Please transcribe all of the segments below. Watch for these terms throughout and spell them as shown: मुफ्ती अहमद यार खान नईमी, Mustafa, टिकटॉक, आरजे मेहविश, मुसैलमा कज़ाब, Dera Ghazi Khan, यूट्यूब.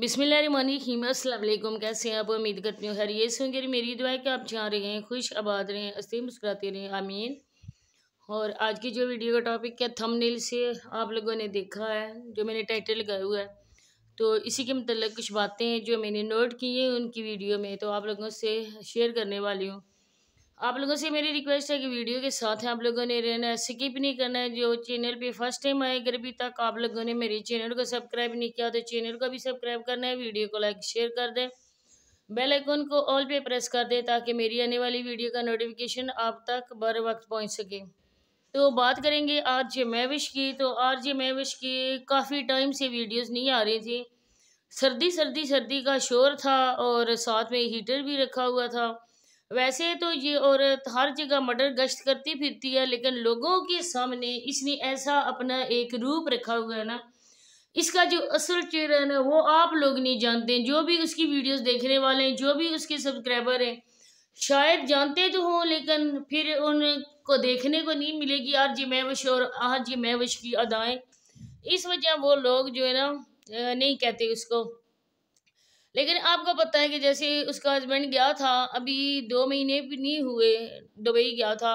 बिस्मिल्लाहिर्रहमानिर्रहीम, अस्सलाम वालेकुम। कैसे हैं आप? उम्मीद करती हूँ खैरियत होंगे। मेरी दुआ है कि आप जहाँ रहें खुश आबाद रहें, हंसते मुस्कुराते रहें, आमीन। और आज की जो वीडियो का टॉपिक है, थंबनेल से आप लोगों ने देखा है जो मैंने टाइटल लगाया हुआ है, तो इसी के मतलब कुछ बातें हैं जो मैंने नोट की हैं उनकी वीडियो में, तो आप लोगों से शेयर करने वाली हूँ। आप लोगों से मेरी रिक्वेस्ट है कि वीडियो के साथ आप लोगों ने रहना है, स्किप नहीं करना है। जो चैनल पे फर्स्ट टाइम आए, अगर अभी तक आप लोगों ने मेरे चैनल को सब्सक्राइब नहीं किया तो चैनल को भी सब्सक्राइब करना है, वीडियो को लाइक शेयर कर दें, बेल आइकन को ऑल पे प्रेस कर दें ताकि मेरी आने वाली वीडियो का नोटिफिकेशन आप तक बर वक्त पहुँच सके। तो बात करेंगे आरजे मेहविश की। तो आरजे मेहविश की काफ़ी टाइम से वीडियोज़ नहीं आ रही थी। सर्दी सर्दी सर्दी का शोर था और साथ में हीटर भी रखा हुआ था। वैसे तो ये औरत हर जगह मर्डर गश्त करती फिरती है, लेकिन लोगों के सामने इसने ऐसा अपना एक रूप रखा हुआ है ना, इसका जो असल चेहरा है ना वो आप लोग नहीं जानते। जो भी उसकी वीडियोस देखने वाले हैं, जो भी उसके सब्सक्राइबर हैं, शायद जानते तो हों लेकिन फिर उनको देखने को नहीं मिलेगी आरजे मेहविश और आरजे मेहविश की अदाएँ। इस वजह वो लोग जो है ना नहीं कहते उसको। लेकिन आपको पता है कि जैसे उसका हस्बैंड गया था, अभी 2 महीने भी नहीं हुए दुबई गया था,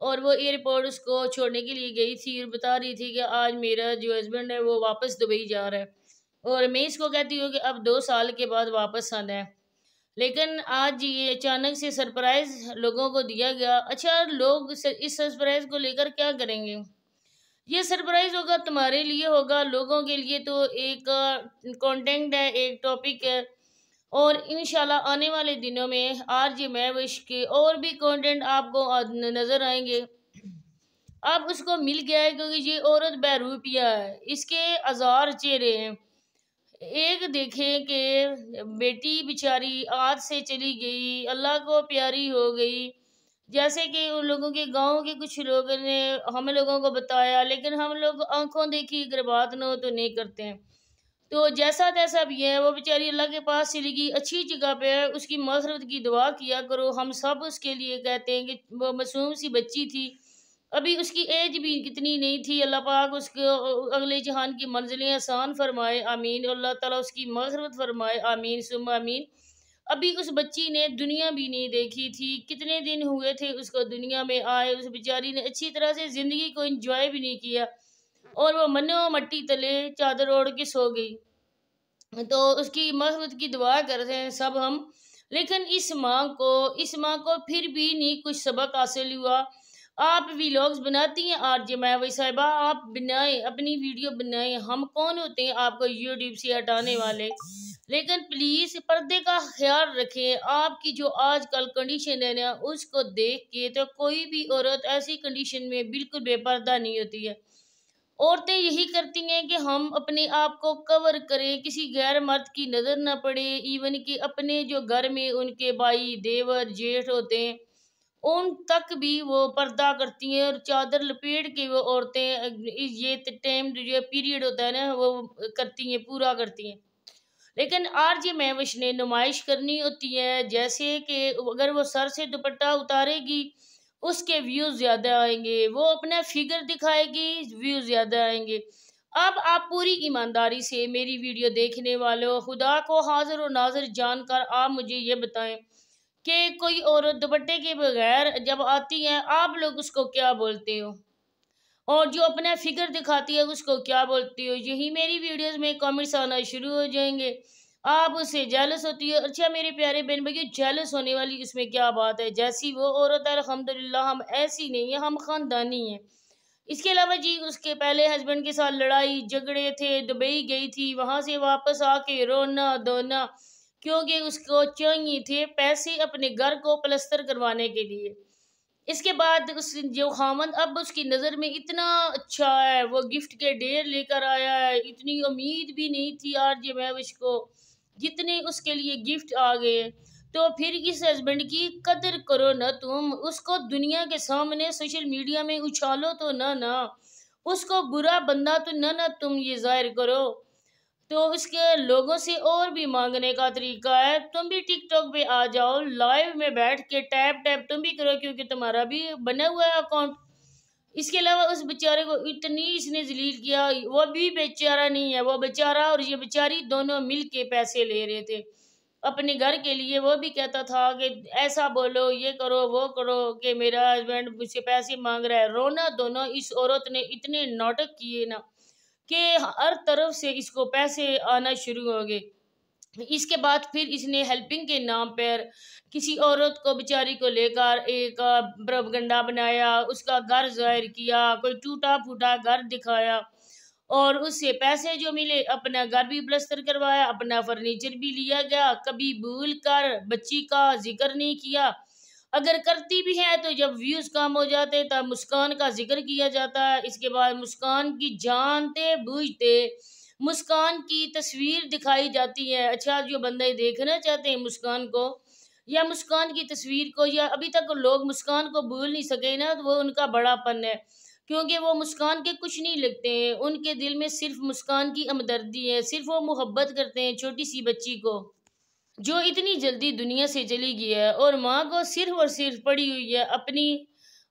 और वो एयरपोर्ट उसको छोड़ने के लिए गई थी और बता रही थी कि आज मेरा जो हस्बैंड है वो वापस दुबई जा रहा है और मैं इसको कहती हूँ कि अब 2 साल के बाद वापस आना है। लेकिन आज ये अचानक से सरप्राइज़ लोगों को दिया गया। अच्छा, लोग इस सरप्राइज़ को लेकर क्या करेंगे? ये सरप्राइज़ होगा तुम्हारे लिए, होगा लोगों के लिए तो एक कंटेंट है, एक टॉपिक है, और इंशाल्लाह आने वाले दिनों में आरजे मेहविश के और भी कंटेंट आपको नज़र आएंगे। अब उसको मिल गया है क्योंकि ये औरत बैरूपिया है, इसके हज़ार चेहरे हैं। एक देखें कि बेटी बेचारी आज से चली गई, अल्लाह को प्यारी हो गई, जैसे कि उन लोगों के गांव के कुछ लोगों ने हम लोगों को बताया, लेकिन हम लोग आंखों देखी अगर बात न हो तो नहीं करते हैं। तो जैसा तैसा भी है, वो बेचारी अल्लाह के पास चली गई, अच्छी जगह पे है, उसकी मग़फ़िरत की दुआ किया करो। हम सब उसके लिए कहते हैं कि वो मासूम सी बच्ची थी, अभी उसकी एज भी कितनी नहीं थी। अल्लाह पाक उसको अगले जहान की मंजिलें आसान फरमाए, आमीन। अल्लाह ताला उसकी मग़फ़िरत फरमाए, आमीन सुम्मा आमीन। अभी उस बच्ची ने दुनिया भी नहीं देखी थी, कितने दिन हुए थे उसको दुनिया में आए। उस बेचारी ने अच्छी तरह से ज़िंदगी को एंजॉय भी नहीं किया और वो मनो मट्टी तले चादर ओढ़ के सो गई। तो उसकी मग़फ़िरत की दुआ करते हैं सब हम, लेकिन इस माँ को फिर भी नहीं कुछ सबक हासिल हुआ। आप व्लॉग्स बनाती हैं आरजे मेहविश साहिबा, आप बनाएं, अपनी वीडियो बनाएं। हम कौन होते हैं आपको यूट्यूब से हटाने वाले? लेकिन प्लीज़ पर्दे का ख्याल रखें। आपकी जो आजकल कंडीशन है ना, उसको देख के तो कोई भी औरत ऐसी कंडीशन में बिल्कुल बेपर्दा नहीं होती है। औरतें यही करती हैं कि हम अपने आप को कवर करें, किसी गैर मर्द की नज़र ना पड़े। इवन कि अपने जो घर में उनके भाई देवर जेठ होते हैं उन तक भी वो पर्दा करती हैं और चादर लपेट के वो औरतें ये टाइम जो पीरियड होता है ना वो करती हैं, पूरा करती हैं। लेकिन आरजे मेहविश ने नुमाइश करनी होती है, जैसे कि अगर वो सर से दुपट्टा उतारेगी उसके व्यूज़ ज़्यादा आएंगे, वो अपना फिगर दिखाएगी व्यूज़ ज़्यादा आएंगे। अब आप पूरी ईमानदारी से मेरी वीडियो देखने वालों, खुदा को हाजिर और नाजिर जानकर आप मुझे ये बताएं कि कोई औरत दुपट्टे के बगैर जब आती है आप लोग उसको क्या बोलते हो, और जो अपना फिगर दिखाती है उसको क्या बोलती हो? यही मेरी वीडियोस में कमेंट्स आना शुरू हो जाएंगे, आप उससे जेलस होती हो। अच्छा मेरे प्यारे बहन भाइयों, जेलस होने वाली इसमें क्या बात है? जैसी वो औरत है अल्हम्दुलिल्लाह, हम ऐसी नहीं है, हम ख़ानदानी हैं। इसके अलावा जी उसके पहले हस्बैंड के साथ लड़ाई झगड़े थे, दुबई गई थी, वहाँ से वापस आके रोना धोना, क्योंकि उसको चाहिए थे पैसे अपने घर को प्लस्तर करवाने के लिए। इसके बाद उस जो खामन अब उसकी नज़र में इतना अच्छा है, वो गिफ्ट के ढेर लेकर आया है, इतनी उम्मीद भी नहीं थी आरजे मेहविश को, जितने उसके लिए गिफ्ट आ गए। तो फिर इस हस्बैंड की कदर करो ना तुम, उसको दुनिया के सामने सोशल मीडिया में उछालो तो ना उसको बुरा बंदा तो ना तुम ये ज़ाहिर करो। तो उसके लोगों से और भी मांगने का तरीका है, तुम भी टिकटॉक पे आ जाओ, लाइव में बैठ के टैप टैप तुम भी करो, क्योंकि तुम्हारा भी बना हुआ है अकाउंट। इसके अलावा उस बेचारे को इतनी इसने जलील किया, वो भी बेचारा नहीं है, वो बेचारा और ये बेचारी दोनों मिल के पैसे ले रहे थे अपने घर के लिए। वो भी कहता था कि ऐसा बोलो, ये करो, वो करो, कि मेरा हस्बैंड मुझसे पैसे मांग रहा है। रोना दोनों इस औरत ने इतने नाटक किए ना कि हर तरफ से इसको पैसे आना शुरू हो गए। इसके बाद फिर इसने हेल्पिंग के नाम पर किसी औरत को बेचारी को लेकर एक प्रोपगंडा बनाया, उसका घर जाहिर किया, कोई टूटा फूटा घर दिखाया और उससे पैसे जो मिले अपना घर भी प्लस्तर करवाया, अपना फर्नीचर भी लिया गया। कभी भूल कर बच्ची का जिक्र नहीं किया, अगर करती भी है तो जब व्यूज़ कम हो जाते तब मुस्कान का जिक्र किया जाता है। इसके बाद मुस्कान की जानते बूझते मुस्कान की तस्वीर दिखाई जाती है। अच्छा, जो बंदे देखना चाहते हैं मुस्कान को या मुस्कान की तस्वीर को, या अभी तक लोग मुस्कान को भूल नहीं सके ना, तो वो उनका बड़ापन है, क्योंकि वो मुस्कान के कुछ नहीं लगते हैं, उनके दिल में सिर्फ मुस्कान की हमदर्दी है, सिर्फ वो मोहब्बत करते हैं छोटी सी बच्ची को जो इतनी जल्दी दुनिया से चली गई है और माँ को सिर्फ और सिर्फ पड़ी हुई है अपनी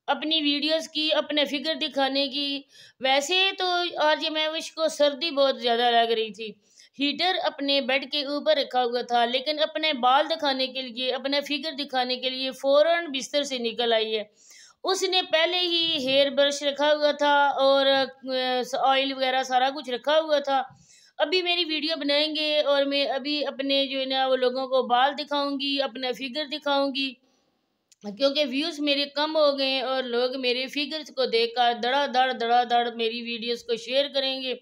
अपनी वीडियोस की, अपने फिगर दिखाने की। वैसे तो आरजे मेहविश को सर्दी बहुत ज़्यादा लग रही थी, हीटर अपने बेड के ऊपर रखा हुआ था, लेकिन अपने बाल दिखाने के लिए, अपना फिगर दिखाने के लिए फ़ौरन बिस्तर से निकल आई है। उसने पहले ही हेयर ब्रश रखा हुआ था और ऑयल वगैरह सारा कुछ रखा हुआ था। अभी मेरी वीडियो बनाएंगे और मैं अभी अपने जो है ना वो लोगों को बाल दिखाऊंगी, अपना फिगर दिखाऊंगी, क्योंकि व्यूज़ मेरे कम हो गए हैं और लोग मेरे फिगर्स को देखकर धड़ाधड़ मेरी वीडियोस को शेयर करेंगे,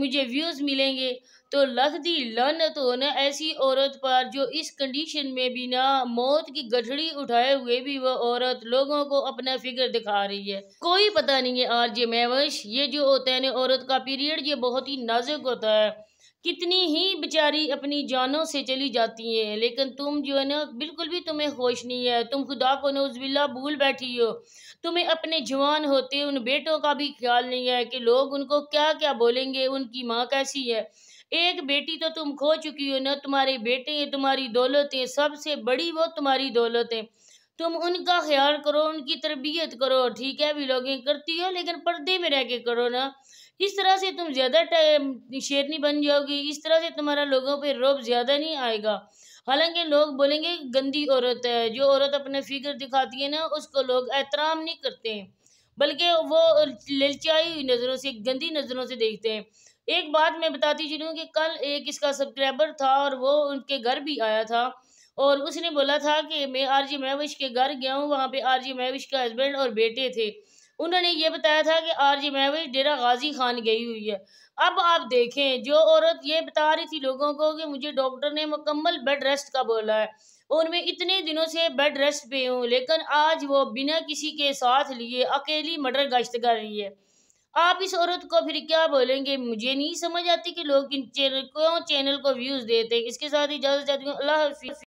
मुझे व्यूज़ मिलेंगे। तो लख दी लानत हो ना ऐसी औरत पर जो इस कंडीशन में भी ना मौत की गठड़ी उठाए हुए भी वो औरत लोगों को अपना फिगर दिखा रही है। कोई पता नहीं है आरजे मेहविश, ये जो होता है ना औरत का पीरियड, ये बहुत ही नाजुक होता है, कितनी ही बेचारी अपनी जानों से चली जाती है, लेकिन तुम जो है ना बिल्कुल भी तुम्हें होश नहीं है, तुम खुदा को नौज़बिल्ला भूल बैठी हो, तुम्हें अपने जवान होते उन बेटों का भी ख्याल नहीं है कि लोग उनको क्या क्या बोलेंगे, उनकी माँ कैसी है। एक बेटी तो तुम खो चुकी हो ना, तुम्हारे बेटे, तुम्हारी दौलतें, सबसे बड़ी वो तुम्हारी दौलतें, तुम उनका ख्याल करो, उनकी तरबियत करो। ठीक है, व्लॉगिंग करती हो लेकिन पर्दे में रह के करो ना, इस तरह से तुम ज़्यादा शेरनी बन जाओगी, इस तरह से तुम्हारा लोगों पे रोब ज़्यादा नहीं आएगा। हालांकि लोग बोलेंगे गंदी औरत है, जो औरत अपने फिगर दिखाती है ना उसको लोग एहतराम नहीं करते हैं, बल्कि वो ललचाई हुई नज़रों से, गंदी नज़रों से देखते हैं। एक बात मैं बताती चलूँ कि कल एक इसका सब्सक्राइबर था और वो उनके घर भी आया था और उसने बोला था कि मैं आरजे मेहविश के घर गया हूँ, वहाँ पे आरजे मेहविश का हस्बैंड और बेटे थे, उन्होंने ये बताया था कि आरजे मेहविश डेरा गाजी खान गई हुई है। अब आप देखें, जो औरत ये बता रही थी लोगों को कि मुझे डॉक्टर ने मुकम्मल बेड रेस्ट का बोला है और मैं इतने दिनों से बेड रेस्ट पे हूँ, लेकिन आज वो बिना किसी के साथ लिए अकेली मर्डर गश्त कर रही है। आप इस औरत को फिर क्या बोलेंगे, मुझे नहीं समझ आती कि लोग इन चैनल को व्यूज़ देते हैं। इसके साथ ही इजाज़त चाहती हूँ, अल्लाह हाफ़िज़।